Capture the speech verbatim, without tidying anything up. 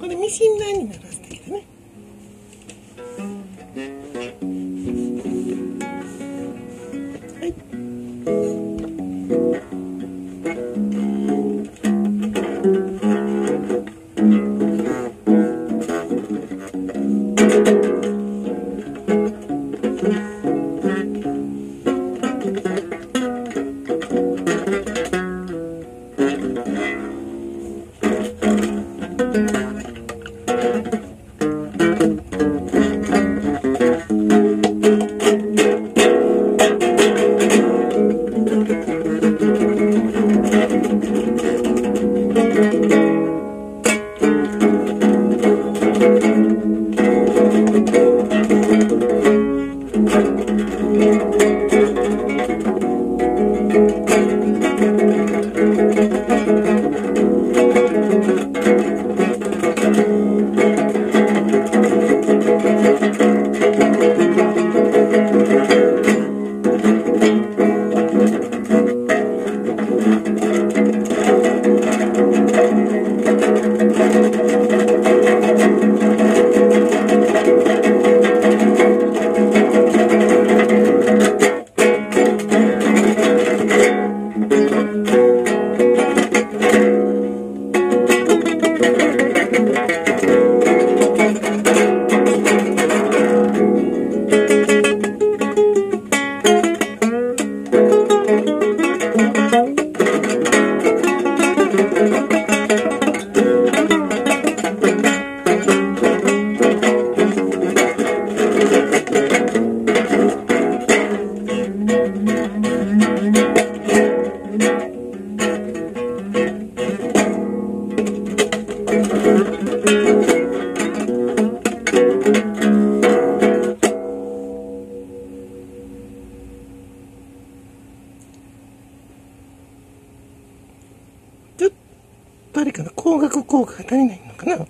これミシン台にならすだけだね。誰かの光学効果が足りないのかな。